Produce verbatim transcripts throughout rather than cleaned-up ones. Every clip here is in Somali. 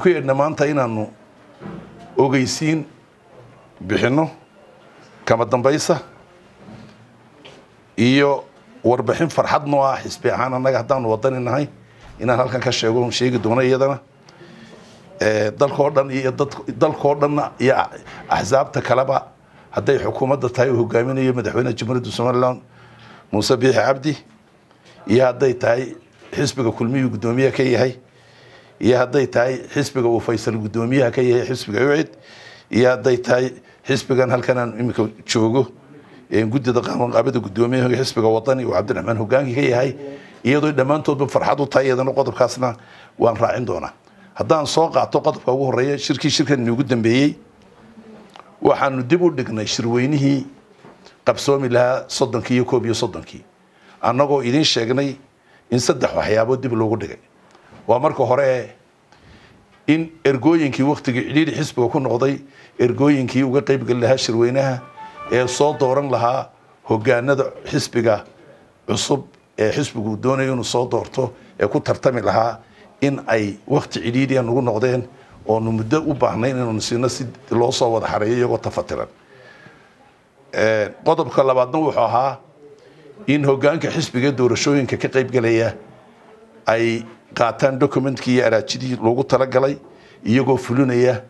ku yeedna maanta inaanu ogeysiin bixino kama dambaysa iyo warbixin farxadno ah xisbi ahaan anaga hadaan wadani nahay inaan halkan ka sheego sheegi doono iyadana ee dalkoo dhan iyo dalkoo dhan iyo ahzaabta kalaba haday xukuumadda tahay hogaaminayo madaxweynaha jamhuuriyadda Somaliland Muuse Biixi Cabdi iyo haday tahay xisbiga kulmiyo gudoomiye ka yahay iyo haday tahay xisbiga uu Faysal gudoomiyaha ka yahay xisbiga ucid iyo haday tahay xisbigan halkan aan imika joogo ee guddida qabanqaabada gudoomiyaha xisbiga wadani oo Cabdiraxmaan hogaanka ka yahay iyadoo dhamaantoodba farxad u tahay iyadana qodobkaasna waan raacin doonaa haddaan soo qaato qodobka ugu horeeya shirkii shirkan ugu dambeeyay waxaanu dib u dhignay shirweynihii qabsoomi lahaa sodonkiiyo koob iyo soddonkii annagoo idin sheegnay in saddex waxyaabo dib loogu dhigay waa marka hore in ergooyinkii waqtigii cidhiidhi xisbiga ku noqday ergooyinkii uga qayb gal lahaa shirweynaha ee soo dooran lahaa hogaanada xisbiga cusub ee xisbigu doonay inuu soo doorto ee ku tartami lahaa in ay waqti cidhiidhi aan ugu noqdeen oo muddo u baahnayn inuu siina si loo soo wada xareeyo iyagu tafatiran ee qodobka labaadna wuxuu ahaa in hogaanka xisbiga doorashooyinka ka qayb galaya ay qaataan dokumentkii araajidii loogu tala galay iyagoo fulinaya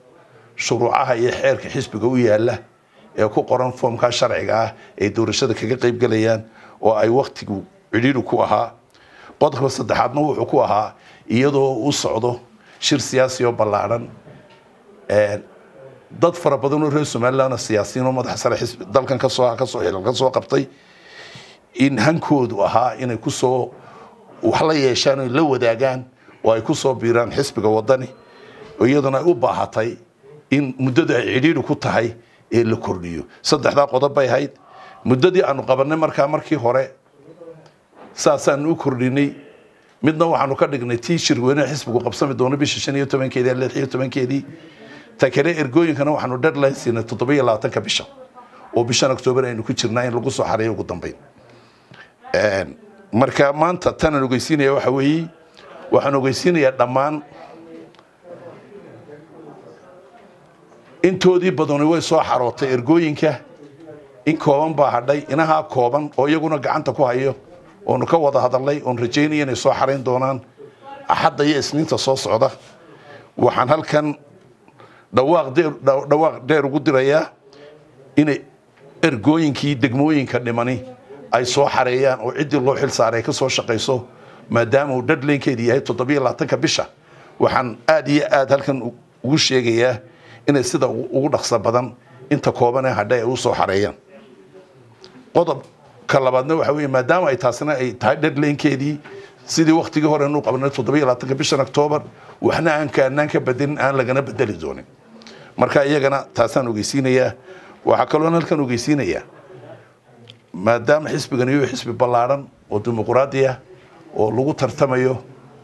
shuruucaha iyo xeerarka xisbiga u yaala ee ku qoran foomka sharciga ah ee doorashada kaga qayb galayaan oo ay waqtigu cidhiidhi ku ahaa qodobka saddexaadna wuxuu ku ahaa iyadoo uu socdo shir siyaasi oo ballaaran ee dad fara badan oo reer Somaliland siyaasiyiin oo madax sare xisbi dalkan ka soo ka soo xilal ka soo qabtay in hankoodu ahaa inay ku soo wax la yeeshaan oo la wadaagaan oo ay ku soo biiraan xisbiga wadani iyadana u baahatay in muddada ay cidhiidhi ku tahay ee la kordhiyo saddexda qodob bay ahayd muddadii aanu qabanay marka markii hore saasaan u kordhinay midna waxaanu ka dhignay tii shirweynaha xisbigu qabsami doono bisha shan iyo tobankeedii ilaa lix iyo tobankeedii ta kale ergooyinkana waxaanu deadline siinay toddoba iyo labaatanka bisha oo bisha Oktoobar aynu ku jirnaa in lagu soo xareeyo ugu dambeyn ee marka maanta tan aan ogeysiinaya waxa weeyii waxaan ogeysiinaya dhammaan intoodii badani way soo xarootay ergooyinka in kooban baa hadhay inaha kooban oo iyaguna gacanta ku hayo oo nu ka wada hadalay oo rajeynay inay soo xareen doonaan ahad ay isniinta soo socda waxaan halkan dhawaaq deer dhawaaq deer ugu diraya inay ergooyinkii degmooyinka dhimani ay soo xareeyaan oo cidii loo xil saaray ka soo shaqeyso maadaama uu deadline-keedii yahay toddoba iyo labaatanka bisha waxaan aad iyo aad halkan ugu sheegayaa inay sida ugu dhaqso badan inta kooban ay hadhay uu soo xareeyaan qodob kalabaadna waxa weey maadaama ay taasina ay tahay deadline-keedii sidii waqtigii hore inuu qabanay toddoba iyo labaatanka bisha Oktoobar waxna aan kaanaan ka badin aan lagana bedeli doonin marka iyagana taasaan ogeysiinaya waxa kaloon halkan ogeysiinaya maadaama xisbigan iyo xisbi ballaaran oo dimuqraadi ah oo lagu tartamayo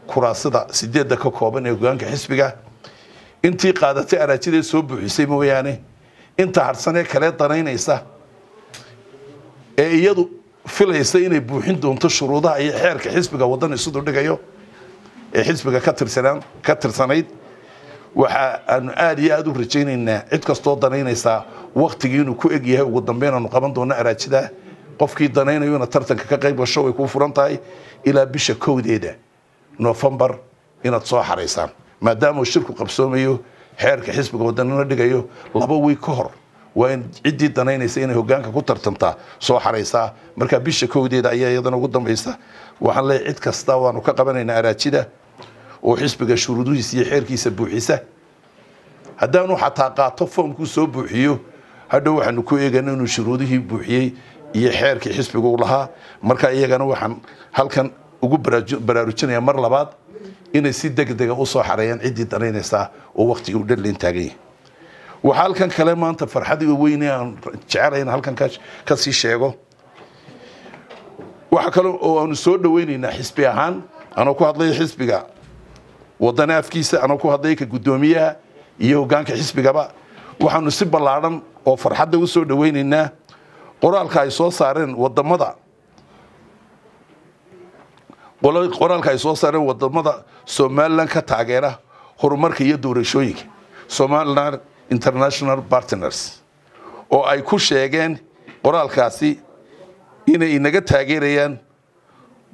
kuraasada sideedda ka kooban ee hogaanka xisbiga intii qaadatay araajidii soo buuxisay mooyaane inta harsanay kale danaynaysa ee iyadu filaysa inay buuxin doonto shuruudaha iyo xeerarka xisbiga wadani sidoo dhigayo ee xisbiga ka tirsanaan ka tirsanayd waxa aanu aad iyo aad u rajaynaynaa cid kasto danaynaysa waqtigii inuu ku eg yahay ugu dambeyn aanu qaban doono araajida qofkii danaynayo inuu tartanka ka qayb gasho way ku furan tahay ila bisha koodeeda November inaad soo xareysaan maadaama shirku qabsoomayo xeerarka xisbiga wadani dhigayo laba weey ka hor وين عدي دناينيس إنه هجانك كتر تمتع سو حريصة مركب بيش كودي دعية يدنا قدام عيسى وحنا عد كستاوا نكقبنا إن أراتشيدا وحسب جشرودو يسيحير كيسبو عيسى هذا إنه حتى قاطفهم كسبو حيو هذا وحنا كوي جنا إنه شرودو يبو حي يحير كحسب جولها مركب أي جنا وحنا هل كان وجبر برارتشنا مر لبعض إن السيدك دقة قصة حريان عدي دناينيس ووقت يودر الإنتاجية وحال كان كلام أنت فرحدي ويني شعرين هل كان كاش كسي شيءه وحكلوا ونسود ويني نحس بيهان أنا كوهاد لي حس بيجا وضنا في كيسة أنا كوهاد ليك قدومية يوجان كحس بيجا بقى وحنسيب بالعالم وفرحدي وسود ويني نه قرال كايسو صارن وضمضة قرال قرال كايسو صارن وضمضة سومالن كتاجرة horumarka iyo doorashooyinka Somaliland international partners oo ay ku sheegeen qoraalkaasi inay inaga taageerayaan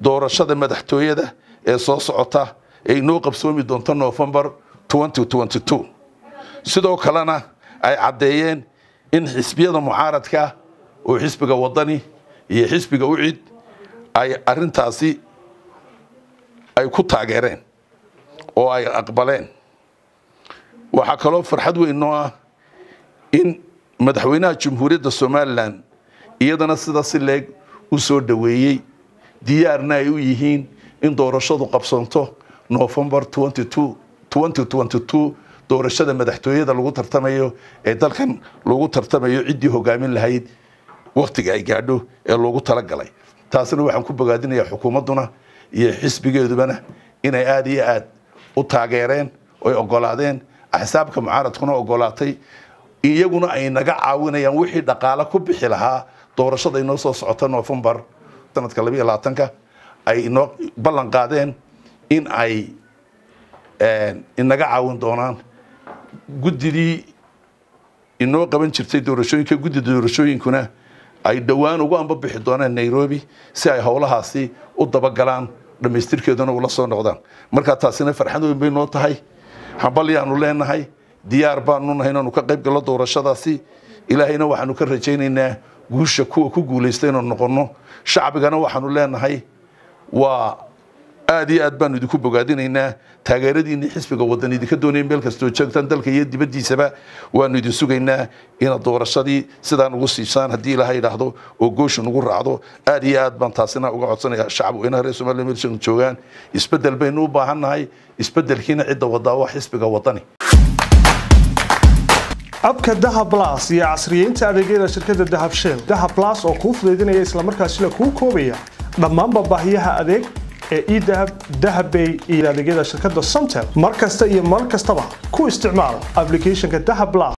doorashada madaxtooyada ee soo socota ee noo qabsoomi doonta November twenty twenty-two sidoo kalena ay cadeeyeen in xisbiyada mucaaradka oo xisbiga wadani iyo xisbiga ucid ay arintaasi ay ku taageereen oo ay aqbaleen waxa kale farxad weyn oo ah in madaxweynaha jamhuuriyadda Somaliland iyadana sida si leeg u soo dhaweeyay diyaarna ay u yihiin in doorashadu qabsanto November twenty-second twenty twenty-two doorashada madaxtooyada lagu tartamayo ee dalkan lagu tartamayo cidii hogaamin lahayd waqtiga ay gaadho ee loogu tala galay taasina waxaan ku bogaadinayaa xukuumaduna iyo xisbigeedubana inay aad iyo aad u taageereen oo ogolaadeen xisabka mucaaradkuna ogolaatay iyaguna ay naga caawinayaan wixii dhaqaale ku bixi lahaa doorashada inoo soo socota November sanadka twenty twenty-ka ay inoo ballan qaadeen in ay een inaga caawin doonaan guddidii inoo qaban jirtay doorashooyinka guddida doorashooyinkuna ay dhawaan ugu anba bixi doonaan Nairobi si ay hawlahaasi u daba galaan dhamaystirkeedana ula soo noqdaan marka taasina farxad weyn bay noo tahay xabalyaanu leenahay diyaar baanu nahay inaanu ka qayb galo doorashadaasi ilaahayna waxaanu ka rajaynaynaa guusha kuwa ku guuleystay inaan noqono shacabigana waxaanu leenahay waa aad iyo aad baan idinku bogaadinaynaa taageeradiina xisbiga wadani idinka doonay meel kasta oo joogtaan dalka iyo dibadiisaba waanu idin sugaynaa in doorashadii sidaan ugu siisaan hadii ilaahay yiraahdo oo gooshin ugu raacdo aad iyo aad baan taasina uga codsanayaa shacabka inay reer Soomaaliland meeshan joogaan isbedel baynu u baahannahay isbedelkiina cid wada waa xisbiga wadani abka Dahab Plus iyo casriyeynta adeegyada shirkadda Dahab Shell Dahab Plus oo ku fududeynaya isla markaasina ku koobaya dhammaan baahiyaha adeeg ee ee Dahab Dahab Bay iyo adeegyada shirkadda Somtel markasta iyo mar kastaba ku isticmaal applicationka Dahab Plus.